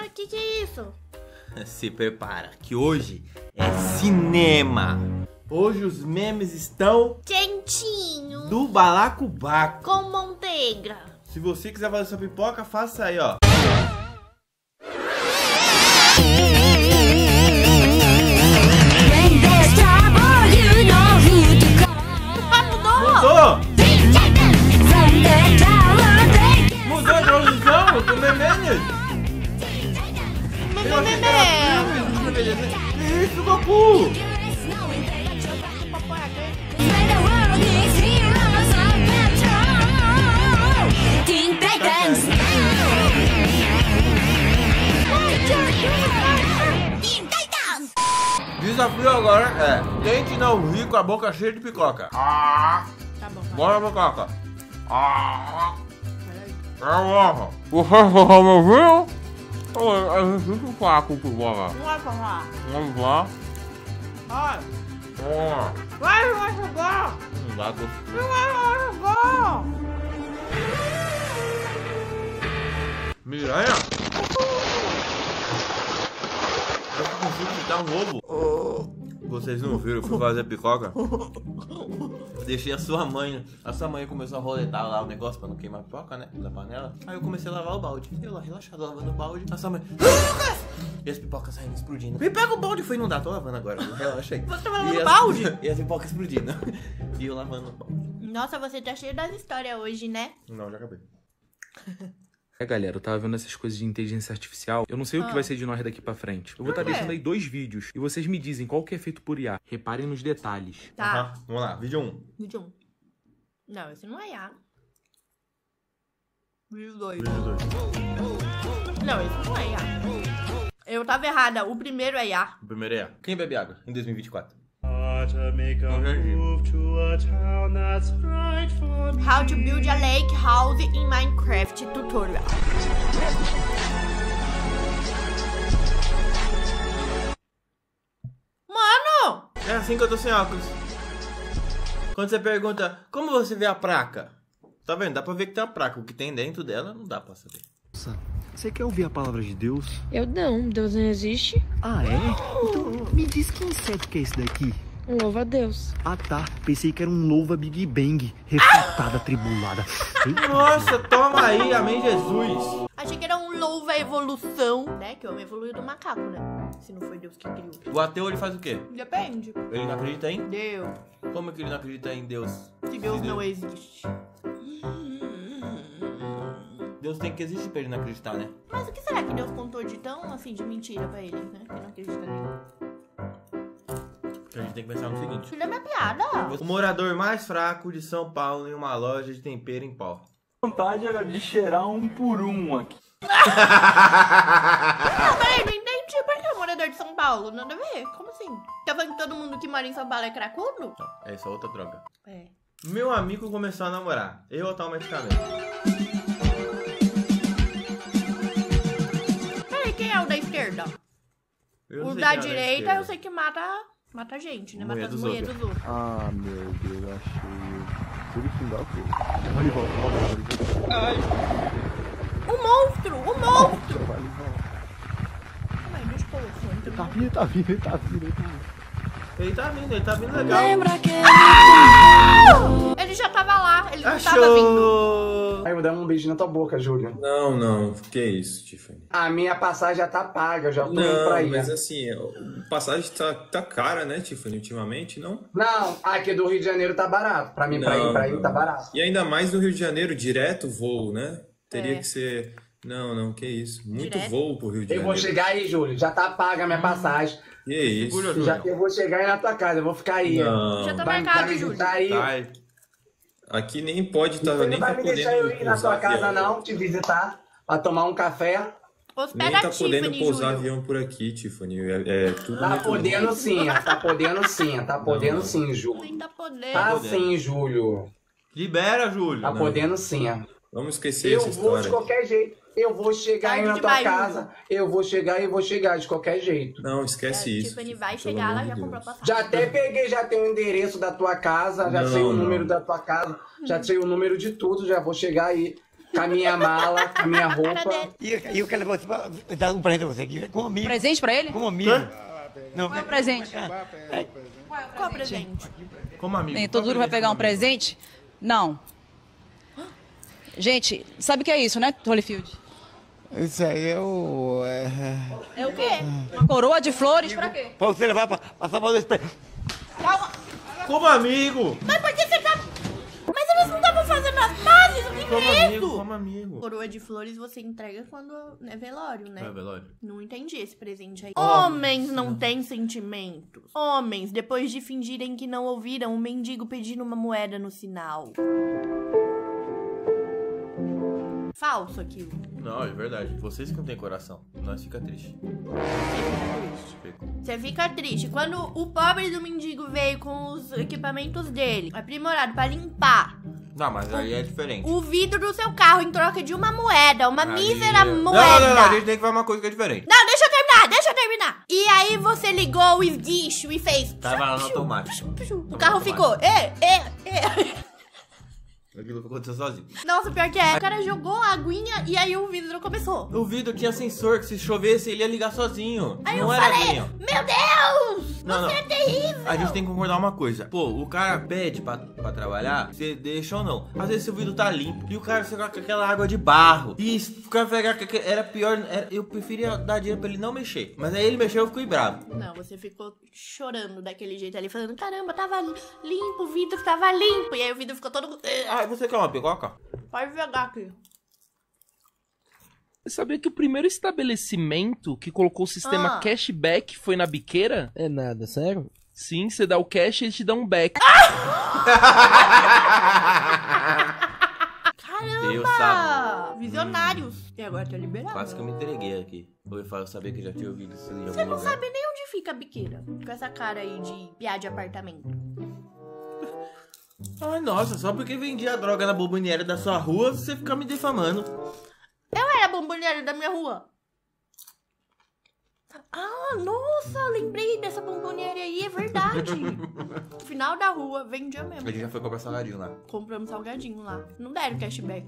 Ah, que é isso? Se prepara, que hoje é cinema. Hoje os memes estão... quentinhos. Do balacobaco. Com manteiga. Se você quiser fazer sua pipoca, faça aí, ó. Desafio agora é: tente não rir com a boca cheia de picoca. Ah, tá bom. Bora, picoca. Ah, é o meu viu? Eu fico com o paco por bola. Vamos lá. Vai jogar. Não dá gostoso. Vai jogar. Miranha. Eu não consigo te dar um ovo. Vocês não viram, eu fui fazer picoca. Deixei a sua mãe começou a roletar lá o negócio pra não queimar a pipoca, né, da panela. Aí eu comecei a lavar o balde, eu lá relaxado lavando o balde, a sua mãe, Lucas! E as pipocas saindo explodindo. Me pega o balde, foi, não dá, tô lavando agora, relaxa aí. Você tá lavando o balde? E as pipocas explodindo. E eu lavando o balde. Nossa, você tá cheio das histórias hoje, né? Não, já acabei. É, galera, eu tava vendo essas coisas de inteligência artificial. Eu não sei o que vai ser de nós daqui pra frente. Eu vou estar deixando aí 2 vídeos e vocês me dizem qual que é feito por IA. Reparem nos detalhes. Tá. Uhum. Vamos lá, vídeo 1. Vídeo 1. Não, esse não é IA. Vídeo 2. Vídeo 2. Não, esse não é IA. Eu tava errada, o primeiro é IA. O primeiro é IA. Quem bebe água em 2024? How to build a lake house in Minecraft tutorial. Mano! É assim que eu tô sem óculos. Quando você pergunta, como você vê a placa? Tá vendo? Dá pra ver que tem uma placa. O que tem dentro dela não dá pra saber. Você quer ouvir a palavra de Deus? Eu não, Deus não existe. Ah, é? Então me diz que inseto que é esse daqui. Um louva a Deus. Ah, tá. Pensei que era um louva Big Bang. Refutada, atribulada. Nossa, toma aí, amém Jesus. Achei que era um louva evolução, né? Que o homem evoluiu do macaco, né? Se não foi Deus que criou. O ateu, ele faz o quê? Depende. Ele não acredita em Deus. Como é que ele não acredita em Deus? Que Deus não existe. Deus tem que existir pra ele não acreditar, né? Mas o que será que Deus contou de tão, assim, de mentira pra ele, né? Que não acredita nele. A gente tem que pensar no seguinte. Filha, é minha piada. O morador mais fraco de São Paulo em uma loja de tempero em pó. Vontade era de cheirar um por um aqui. Não, peraí, não entendi. Por que o morador de São Paulo? Nada a ver? Como assim? Tá falando que todo mundo que mora em São Paulo é cracudo? É isso, outra droga. É. Meu amigo começou a namorar. Eu automaticamente. Peraí, quem é o da esquerda? O da direita, eu sei que mata a gente, né? Mata as mulheres dos outros. Ah, meu Deus, achei. Tudo que dá o quê? Vai volta, volta. O monstro! O monstro! Vai volta. Tá vindo, tá vindo, ele tá vindo. Ele tá vindo legal. Lembra que... Ele já tava lá, ele não tava vindo. Aí eu vou dar um beijinho na tua boca, Júlia. Não, não, que isso, Tiffany. A minha passagem já tá paga, eu já tô indo pra aí. Mas assim, a passagem tá cara, né, Tiffany, ultimamente, não? Não, aqui do Rio de Janeiro tá barato. Pra mim, pra ir tá barato. E ainda mais do Rio de Janeiro, direto voo, né? Teria que ser... Não, que isso. Muito direto. Voo pro Rio de Janeiro. Eu vou chegar aí, Júlia, já tá paga a minha passagem. Que isso. Segura, já que eu vou chegar aí na tua casa, eu vou ficar aí. Não. Já tá marcado, Júlio. Tá. Aqui nem pode estar. Tá, nem vai tá me podendo deixar eu ir na sua casa, avião. Não, te visitar, pra tomar um café. Nem tá podendo Tiffany, pousar Júlio. Avião por aqui, Tiffany. É tudo tá podendo sim, tá podendo sim, Júlio. Nem tá podendo. Tá sim, Júlio. Libera, Júlio. Tá podendo sim. Vamos esquecer essa história. Eu vou de qualquer jeito. Eu vou chegar aí na tua casa, eu vou chegar de qualquer jeito. Não, esquece isso. Tiffany vai chegar, ela já comprou a passagem. Já até peguei, já tem o endereço da tua casa, já sei o número da tua casa, já sei o número de tudo, já vou chegar aí. com a minha mala, com a minha roupa. E eu quero dar um presente pra você aqui, como amigo. Presente pra ele? Como amigo. Não, qual é o presente? Qual é o presente? Como amigo. Nem todo mundo vai pegar um presente? Não. Gente, sabe o que é isso, né, Holyfield? Isso aí é o... É o quê? Uma coroa de flores pra quê? Pra você levar pra Salvador. Calma. Como amigo. Mas por que você tá... Mas eles não estavam fazendo as pazes, o que é isso? Como amigo. Coroa de flores você entrega quando é velório, né? É velório. Não entendi esse presente aí. Homens não têm sentimentos. Homens, depois de fingirem que não ouviram um mendigo pedindo uma moeda no sinal. Falso aquilo. Não, é verdade. Vocês que não têm coração. Nós fica triste. Você fica triste. Quando o pobre do mendigo veio com os equipamentos dele, aprimorado pra limpar. Não, mas aí é diferente. O vidro do seu carro em troca de uma moeda, uma mísera moeda. Não, a gente tem que falar uma coisa que é diferente. Não, deixa eu terminar, E aí você ligou o esguicho e fez... Tava lá no automático. O carro ficou... Aquilo aconteceu sozinho. Nossa, pior que é. O cara jogou a aguinha e aí o vidro começou. O vidro tinha sensor que se chovesse ele ia ligar sozinho. Aí não eu era falei, meu Deus, não, você é terrível. A gente tem que concordar uma coisa. Pô, o cara pede pra trabalhar, você deixa ou não. Às vezes o vidro tá limpo e o cara chega com aquela água de barro. E o cara era pior, eu preferia dar dinheiro pra ele não mexer. Mas aí ele mexeu e eu fiquei bravo. Não, você ficou chorando daquele jeito ali, falando, caramba, tava limpo, o vidro tava limpo. E aí o vidro ficou todo... Você quer uma picoca? Pode pegar aqui. Você sabia que o primeiro estabelecimento que colocou o sistema cashback foi na Biqueira? É nada, sério? Sim, você dá o cash e eles te dão um back. Caramba! Visionários. E agora tá liberado. Quase que eu me entreguei aqui. Eu sabia que já tinha ouvido isso. Você não sabe nem onde fica a Biqueira. Com essa cara aí de piá de apartamento. Ai, nossa, só porque vendia droga na bomboniere da sua rua, você fica me defamando. Eu era a bomboniere da minha rua. Ah, nossa, lembrei dessa bomboniere aí, é verdade. No final da rua, vendia mesmo. A gente já foi comprar salgadinho lá. Compramos salgadinho lá. Não deram cashback.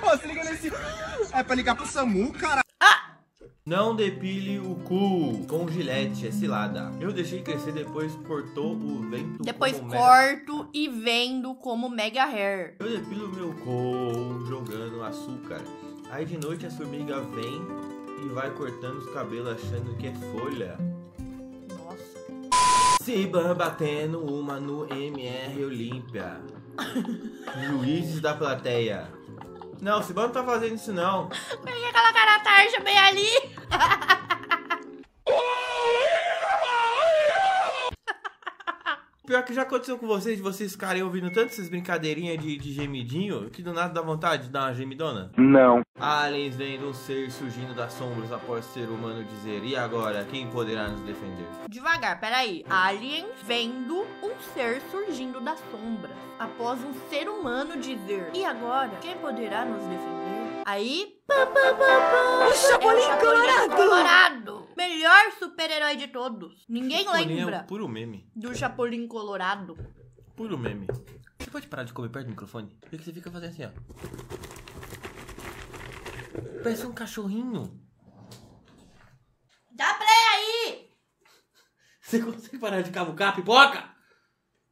Pô, se liga nesse... É pra ligar pro SAMU, cara. Não depile o cu com gilete, é cilada. Eu deixei crescer, depois cortou o vento. Depois corto e vendo como mega hair. Eu depilo meu cu jogando açúcar. Aí de noite a formiga vem e vai cortando os cabelos achando que é folha. Nossa. Se batendo uma no MR Olímpia. Juízes da plateia. Não, o Cibano não tá fazendo isso, não. Eu ia colocar a tarja bem ali. Pior que já aconteceu com vocês, de vocês ficarem ouvindo tanto essas brincadeirinhas de gemidinho, que do nada dá vontade de dar uma gemidona? Não. Aliens vendo um ser surgindo das sombras após o ser humano dizer, e agora, quem poderá nos defender? Devagar, peraí. Aliens vendo um ser surgindo das sombras após um ser humano dizer, e agora, quem poderá nos defender? Aí... O Chapolin Colorado! Melhor super-herói de todos. Ninguém lembra. É puro meme. Do Chapolin Colorado. Puro meme. Você pode parar de comer perto do microfone? Por que você fica fazendo assim, ó? Parece um cachorrinho. Dá play aí! Você consegue parar de cavucar a pipoca?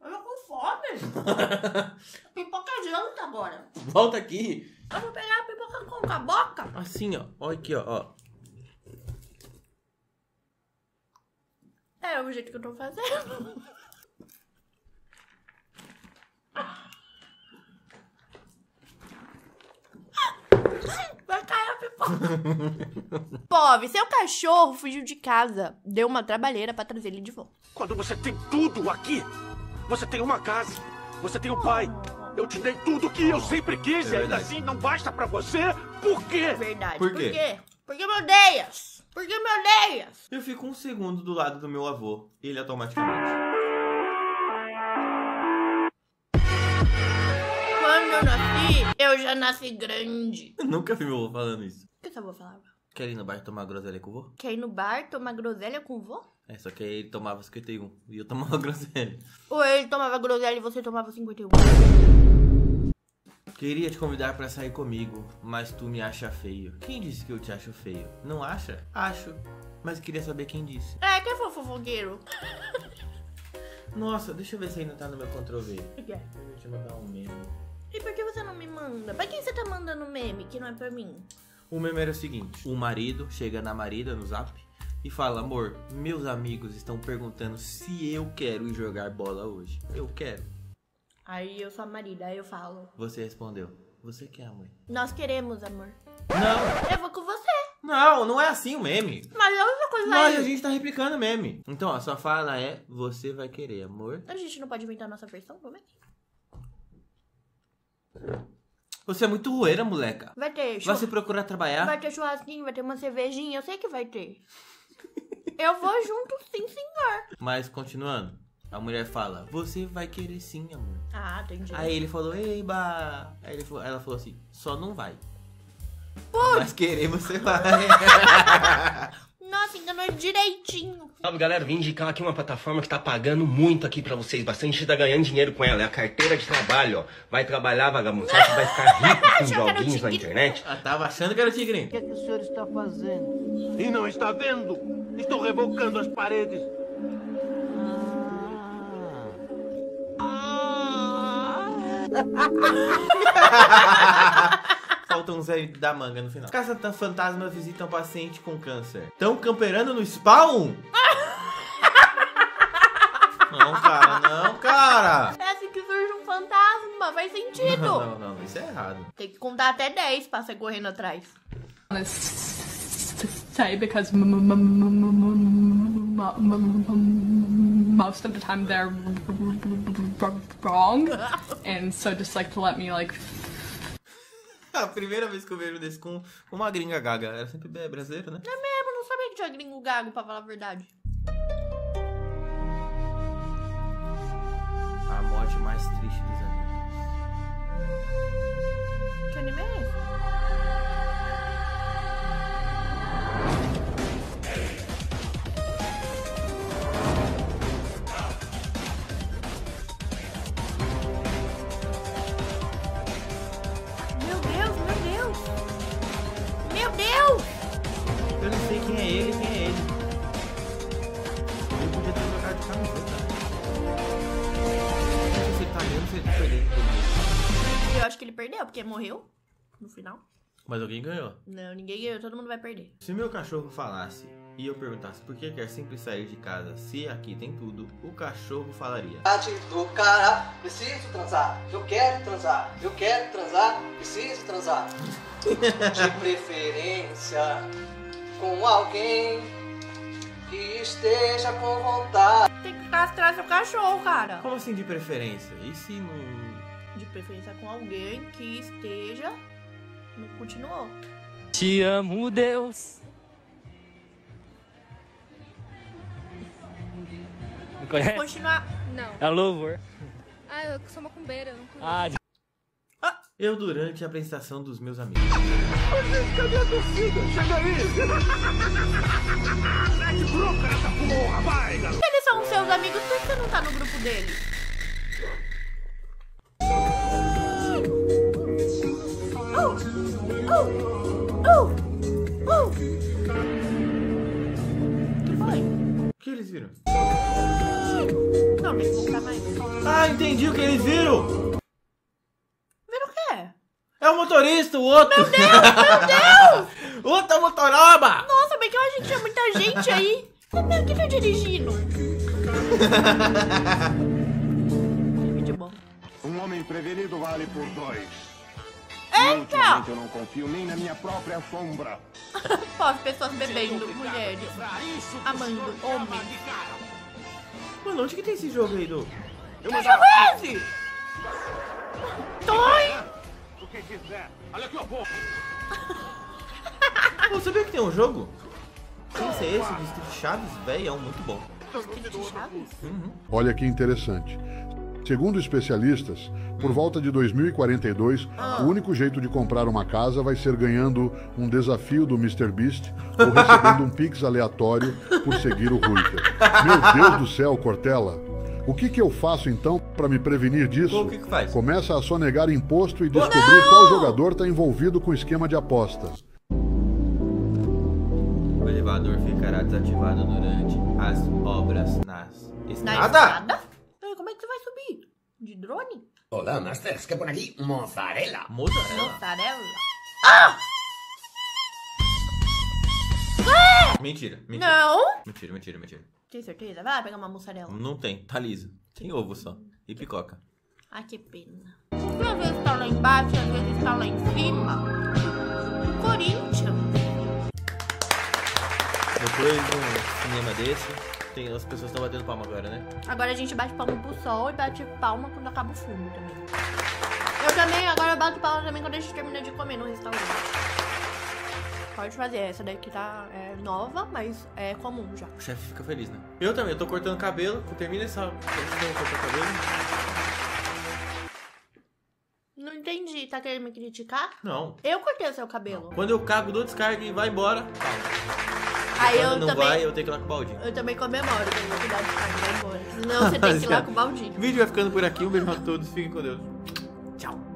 Eu tô com fome. A pipoca janta agora. Volta aqui. Eu vou pegar a pipoca com a boca. Assim, ó. Olha aqui, ó. É o jeito que eu tô fazendo. Vai cair a pipoca. Pobre, seu cachorro fugiu de casa. Deu uma trabalheira pra trazer ele de volta. Quando você tem tudo aqui, você tem uma casa, você tem um pai. Eu te dei tudo que eu sempre quis e ainda assim não basta pra você. Por quê? Verdade. Por quê? Por quê? Porque me odeias. Por que me odeias? Eu fico um segundo do lado do meu avô. Ele automaticamente. Quando eu nasci, eu já nasci grande. Eu nunca vi meu avô falando isso. O que seu avô falava? Quer ir no bar tomar groselha com o vô? Quer ir no bar tomar groselha com o vô? É, só que aí ele tomava 51 e eu tomava groselha. Ou ele tomava groselha e você tomava 51. Queria te convidar pra sair comigo, mas tu me acha feio. Quem disse que eu te acho feio? Não acha? Acho, mas queria saber quem disse. É, quem foi o fofogueiro? Nossa, deixa eu ver se ainda tá no meu Ctrl V. Deixa eu te mandar um meme. E por que você não me manda? Pra quem você tá mandando meme que não é pra mim? O meme era o seguinte: o marido chega na marida no zap e fala: amor, meus amigos estão perguntando se eu quero ir jogar bola hoje. Eu quero. Aí eu sou a marida, aí eu falo. Você respondeu: você quer, amor? Nós queremos, amor. Não! Eu vou com você. Não, não é assim o meme. Mas eu vou coisa. Mas aí, a gente tá replicando o meme. Então, ó, sua fala é: você vai querer, amor. A gente não pode inventar a nossa versão, vamos ver. Você é muito roeira, moleca. Vai ter churrasco. Vai se procurar trabalhar. Vai ter churrasquinho, vai ter uma cervejinha, eu sei que vai ter. Eu vou junto, sim, senhor. Mas, continuando, a mulher fala: você vai querer sim, amor. Ah, entendi. Aí ele falou: eiba. Aí ele falou, ela falou assim: só não vai. Putz. Mas querer você vai. Nossa, enganou direitinho. Sabe, galera, vim indicar aqui uma plataforma que tá pagando muito aqui pra vocês. Bastante gente tá ganhando dinheiro com ela. É a carteira de trabalho, ó. Vai trabalhar, vagabundo. Você vai ficar rico com joguinhos na internet. Ah, tava achando que era o tigrinho. O que é que o senhor está fazendo? E não está vendo? Estou revocando as paredes. Faltam um zé da manga no final. Caça fantasma visita um paciente com câncer. Tão camperando no spawn? Não, cara, não, cara. É assim que surge um fantasma, faz sentido. Não, não, não, isso é errado. Tem que contar até 10 pra sair correndo atrás. Say because most of the time they're wrong, and so just like to let me like. A primeira vez que eu vejo desse com uma gringa gaga. Era sempre brasileiro, né? Não é mesmo, não sabia que tinha gringo gago, pra falar a verdade. A morte mais triste dos animais. Que anime é esse? Meu Deus, meu Deus! Meu Deus! Eu não sei quem é ele, quem é ele. Eu podia ter jogado de camiseta. Eu acho que ele perdeu, porque morreu no final. Mas alguém ganhou. Não, ninguém ganhou, todo mundo vai perder. Se meu cachorro falasse e eu perguntasse por que quer sempre sair de casa, se aqui tem tudo, o cachorro falaria: do cara, preciso transar, eu quero transar, eu quero transar, preciso transar. De preferência com alguém que esteja com vontade. Tem que castrar seu cachorro, cara. Como assim de preferência? E se não... De preferência com alguém que esteja... Não continuou. Te amo, Deus. Não conhece? Continuar... Não. É louvor. Ah, eu sou macumbeira, eu não conheço. Eu durante a apresentação dos meus amigos. Vocês, cadê a torcida? Chega aí! Mete bronca nessa porra, vai, garoto! Eles são seus amigos, por que você não tá no grupo deles? O que foi? O que eles viram? Não, tem que voltar mais. Ah, entendi o que eles viram! É o motorista, o outro! Meu Deus, meu Deus! Outra motoroba! Nossa, bem que hoje tinha muita gente aí. O que tá dirigindo? Vídeo bom. Um homem prevenido vale por dois. Eita! Eu não confio nem na minha própria sombra. Pobre, pessoas bebendo, mulheres, amando, homens. Mano, onde que tem esse jogo aí, Edu? Que jogo é esse? Toi! Quem quiser. Olha que horror! Pô, sabia que tem um jogo? Sem ser esse, o Distrito Chaves, velho, é um muito bom. Distrito Chaves? Uhum. Olha que interessante. Segundo especialistas, por volta de 2042, o único jeito de comprar uma casa vai ser ganhando um desafio do MrBeast ou recebendo um pix aleatório por seguir o Ruiter. Meu Deus do céu, Cortella! O que eu faço então para me prevenir disso? O que que faz? Começa a sonegar imposto e descobrir qual jogador está envolvido com o esquema de aposta. O elevador ficará desativado durante as obras na escada? Como é que você vai subir? De drone? Olá, Masters, que é por aqui? Mozzarella. Mozzarella? Ah! Mentira. Não. Mentira. Tem certeza? Vai pegar uma mussarela. Não tem, tá lisa. Tem ovo só. E picoca. Ai, que pena. Porque às vezes tá lá embaixo, às vezes tá lá em cima. O Corinthians. Eu fui num cinema desse. Tem, as pessoas estão batendo palma agora, né? Agora a gente bate palma pro sol e bate palma quando acaba o filme também. Eu também, agora bato palma também quando a gente termina de comer no restaurante. Pode fazer, essa daqui tá nova, mas é comum já. O chefe fica feliz, né? Eu também, eu tô cortando cabelo, termina essa... Não entendi, tá querendo me criticar? Não. Eu cortei o seu cabelo. Quando eu cago, dou descarga e vai embora. Aí eu não também... vai, eu tenho que ir lá com o baldinho. Eu também comemoro, tenho que cuidar de carga e vai embora. Senão você tem que ir lá com o baldinho. O vídeo vai ficando por aqui, um beijo a todos, fiquem com Deus. Tchau.